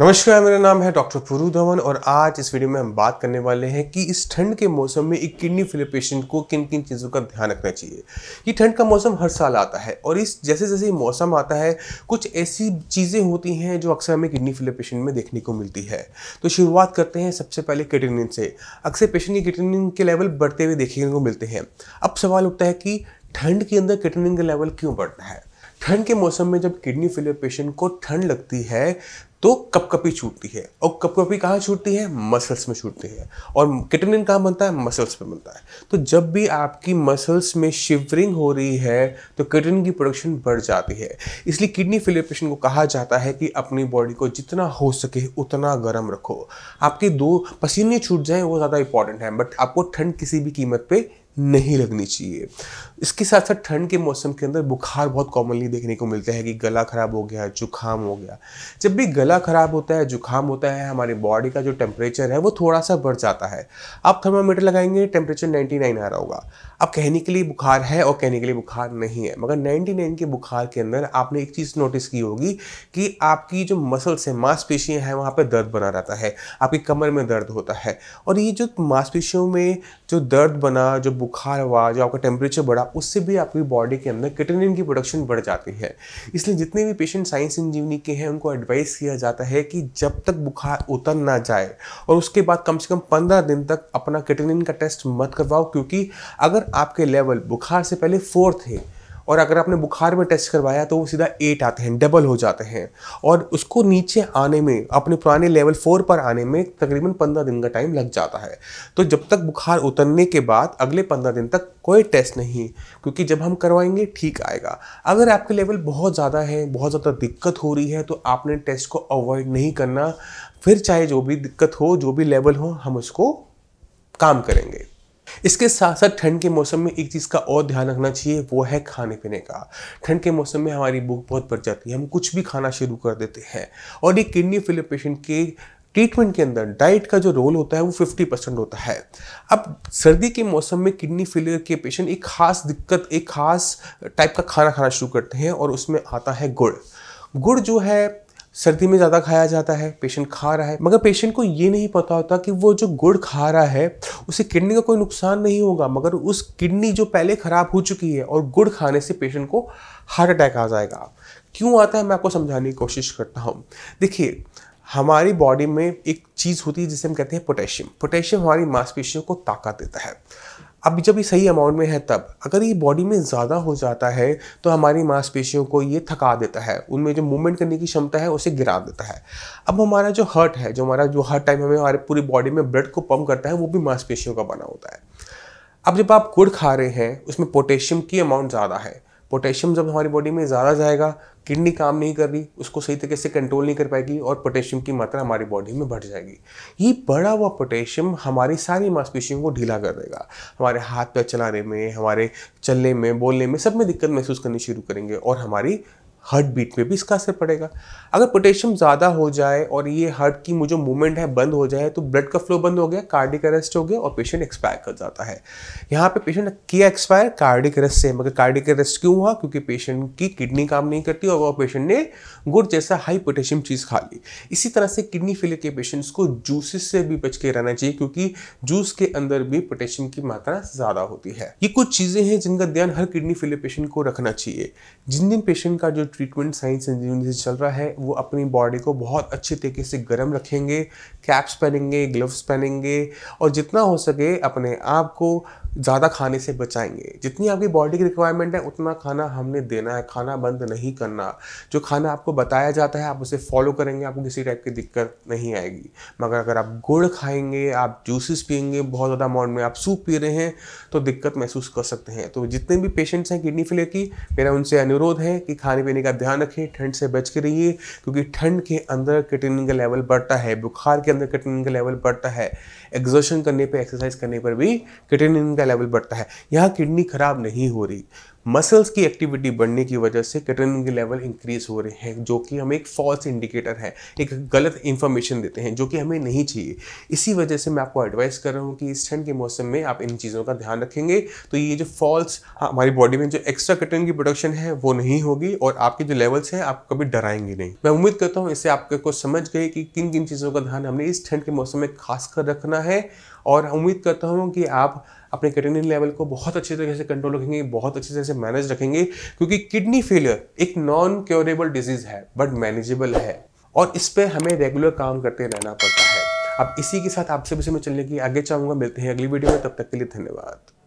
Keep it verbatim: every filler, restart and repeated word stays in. नमस्कार, मेरा नाम है डॉक्टर पुरू धवन और आज इस वीडियो में हम बात करने वाले हैं कि इस ठंड के मौसम में एक किडनी फेलियर पेशेंट को किन किन चीज़ों का ध्यान रखना चाहिए। ये ठंड का मौसम हर साल आता है और इस जैसे जैसे मौसम आता है कुछ ऐसी चीज़ें होती हैं जो अक्सर हमें किडनी फेलियर पेशेंट में देखने को मिलती है। तो शुरुआत करते हैं सबसे पहले क्रिएटिनिन से। अक्सर पेशेंट की क्रिएटिनिन के लेवल बढ़ते हुए देखने को मिलते हैं। अब सवाल उठता है कि ठंड के अंदर क्रिएटिनिन का लेवल क्यों बढ़ता है। ठंड के मौसम में जब किडनी फेलियर पेशेंट को ठंड लगती है तो कपकपी छूटती है और कपकपी कहाँ छूटती है, मसल्स में छूटती है। और क्रिएटिनिन कहाँ बनता है, मसल्स में बनता है। तो जब भी आपकी मसल्स में शिवरिंग हो रही है तो क्रिएटिनिन की प्रोडक्शन बढ़ जाती है। इसलिए किडनी फेलियर पेशेंट को कहा जाता है कि अपनी बॉडी को जितना हो सके उतना गर्म रखो। आपके दो पसीने छूट जाएँ वो ज़्यादा इंपॉर्टेंट है, बट आपको ठंड किसी भी कीमत पर नहीं लगनी चाहिए। इसके साथ साथ ठंड के मौसम के अंदर बुखार बहुत कॉमनली देखने को मिलता है कि गला ख़राब हो गया, जुखाम हो गया। जब भी गला ख़राब होता है, जुखाम होता है, हमारी बॉडी का जो टेम्परेचर है वो थोड़ा सा बढ़ जाता है। आप थर्मामीटर लगाएंगे, टेम्परेचर निन्यानवे आ रहा होगा। आप कहने के लिए बुखार है और कहने के लिए बुखार नहीं है, मगर निन्यानवे के बुखार के अंदर आपने एक चीज़ नोटिस की होगी कि आपकी जो मसल्स है, मांसपेशियाँ हैं, वहाँ पर दर्द बना रहता है, आपकी कमर में दर्द होता है। और ये जो मांसपेशियों में जो दर्द बना, जो बुखार हुआ, जो आपका टेम्परेचर बढ़ा, उससे भी आपकी बॉडी के अंदर क्रिएटिनिन की प्रोडक्शन बढ़ जाती है। इसलिए जितने भी पेशेंट साई संजीवनी के हैं उनको एडवाइस किया जाता है कि जब तक बुखार उतर ना जाए और उसके बाद कम से कम पंद्रह दिन तक अपना क्रिएटिनिन का टेस्ट मत करवाओ, क्योंकि अगर आपके लेवल बुखार से पहले फोर थे और अगर आपने बुखार में टेस्ट करवाया तो वो सीधा एट आते हैं, डबल हो जाते हैं। और उसको नीचे आने में, अपने पुराने लेवल फोर पर आने में तकरीबन पंद्रह दिन का टाइम लग जाता है। तो जब तक बुखार उतरने के बाद अगले पंद्रह दिन तक कोई टेस्ट नहीं, क्योंकि जब हम करवाएंगे ठीक आएगा। अगर आपके लेवल बहुत ज़्यादा है, बहुत ज़्यादा दिक्कत हो रही है, तो आपने टेस्ट को अवॉइड नहीं करना। फिर चाहे जो भी दिक्कत हो, जो भी लेवल हो, हम उसको काम करेंगे। इसके साथ साथ ठंड के मौसम में एक चीज़ का और ध्यान रखना चाहिए, वो है खाने पीने का। ठंड के मौसम में हमारी भूख बहुत बढ़ जाती है, हम कुछ भी खाना शुरू कर देते हैं। और ये किडनी फेलियर पेशेंट के ट्रीटमेंट के अंदर डाइट का जो रोल होता है वो पचास परसेंट होता है। अब सर्दी के मौसम में किडनी फेलियर के पेशेंट एक खास दिक्कत, एक खास टाइप का खाना खाना शुरू करते हैं और उसमें आता है गुड़। गुड़ जो है सर्दी में ज़्यादा खाया जाता है, पेशेंट खा रहा है, मगर पेशेंट को ये नहीं पता होता कि वो जो गुड़ खा रहा है उसे किडनी का कोई नुकसान नहीं होगा, मगर उस किडनी जो पहले ख़राब हो चुकी है और गुड़ खाने से पेशेंट को हार्ट अटैक आ जाएगा। क्यों आता है, मैं आपको समझाने की कोशिश करता हूँ। देखिए, हमारी बॉडी में एक चीज़ होती है जिसे हम कहते हैं पोटेशियम। पोटेशियम हमारी मांसपेशियों को ताकत देता है। अब जब ये सही अमाउंट में है, तब अगर ये बॉडी में ज़्यादा हो जाता है तो हमारी मांसपेशियों को ये थका देता है, उनमें जो मूवमेंट करने की क्षमता है उसे गिरा देता है। अब हमारा जो हार्ट है, जो हमारा जो हर टाइम हमें हमारे पूरी बॉडी में ब्लड को पंप करता है, वो भी मांसपेशियों का बना होता है। अब जब आप गुड़ खा रहे हैं उसमें पोटेशियम की अमाउंट ज़्यादा है। पोटेशियम जब हमारी बॉडी में ज़्यादा जाएगा, किडनी काम नहीं कर रही, उसको सही तरीके से कंट्रोल नहीं कर पाएगी और पोटेशियम की मात्रा हमारी बॉडी में बढ़ जाएगी। ये बढ़ा हुआ पोटेशियम हमारी सारी मांसपेशियों को ढीला कर देगा। हमारे हाथ पैर चलाने में, हमारे चलने में, बोलने में, सब में दिक्कत महसूस करनी शुरू करेंगे और हमारी हार्ट बीट पे भी इसका असर पड़ेगा। अगर पोटेशियम ज़्यादा हो जाए और ये हार्ट की जो मूवमेंट है बंद हो जाए तो ब्लड का फ्लो बंद हो गया, कार्डिक अरेस्ट हो गया और पेशेंट एक्सपायर कर जाता है। यहाँ पे पेशेंट किया एक्सपायर कार्डिक अरेस्ट से, मगर कार्डिक अरेस्ट क्यों हुआ, क्योंकि पेशेंट की किडनी काम नहीं करती और वह पेशेंट ने गुड़ जैसा हाई पोटेशियम चीज़ खा ली। इसी तरह से किडनी फेलियर के पेशेंट्स को जूसेस से भी बच के रहना चाहिए, क्योंकि जूस के अंदर भी पोटेशियम की मात्रा ज़्यादा होती है। ये कुछ चीज़ें हैं जिनका ध्यान हर किडनी फेलियर पेशेंट को रखना चाहिए। जिन दिन पेशेंट का जो ट्रीटमेंट साइंस इंजीनियरिंग से चल रहा है वो अपनी बॉडी को बहुत अच्छे तरीके से गर्म रखेंगे, कैप्स पहनेंगे, ग्लव्स पहनेंगे और जितना हो सके अपने आप को ज़्यादा खाने से बचाएंगे। जितनी आपकी बॉडी की रिक्वायरमेंट है उतना खाना हमने देना है, खाना बंद नहीं करना। जो खाना आपको बताया जाता है आप उसे फॉलो करेंगे, आपको किसी टाइप की दिक्कत नहीं आएगी। मगर अगर आप गुड़ खाएंगे, आप जूसेस पियेंगे, बहुत ज़्यादा अमाउंट में आप सूप पी रहे हैं तो दिक्कत महसूस कर सकते हैं। तो जितने भी पेशेंट्स हैं किडनी फेलियर की, मेरा उनसे अनुरोध है कि खाने पीने का ध्यान रखें, ठंड से बच के रहिए, क्योंकि ठंड के अंदर क्रिएटिनिन का लेवल बढ़ता है, बुखार के अंदर क्रिएटिनिन का लेवल बढ़ता है, एक्सर्शन करने पर, एक्सरसाइज करने पर भी कैटेनिन का लेवल बढ़ता है। यहाँ किडनी खराब नहीं हो रही, मसल्स की एक्टिविटी बढ़ने की वजह से कैटेनिन के लेवल इंक्रीज हो रहे हैं, जो कि हमें एक फॉल्स इंडिकेटर है, एक गलत इन्फॉर्मेशन देते हैं जो कि हमें नहीं चाहिए। इसी वजह से मैं आपको एडवाइस कर रहा हूँ कि इस ठंड के मौसम में आप इन चीज़ों का ध्यान रखेंगे तो ये जो फॉल्स हमारी बॉडी में जो एक्स्ट्रा कैटेनिन की प्रोडक्शन है वो नहीं होगी और आपके जो लेवल्स हैं आप कभी डराएंगे नहीं। मैं उम्मीद करता हूँ इससे आपके को समझ गए कि किन किन चीज़ों का ध्यान हमने इस ठंड के मौसम में खासकर रखना है, और उम्मीद करता हूँ कि आप अपने कैटेनिन लेवल को बहुत अच्छे तरीके से कंट्रोल रखेंगे, बहुत अच्छे तरह से मैनेज रखेंगे, क्योंकि किडनी फेलियर एक नॉन क्योरेबल डिजीज़ है बट मैनेजेबल है और इस पर हमें रेगुलर काम करते रहना पड़ता है। अब इसी के साथ आपसे विषय में चलने की आगे चाहूँगा। मिलते हैं अगली वीडियो में, तब तक के लिए धन्यवाद।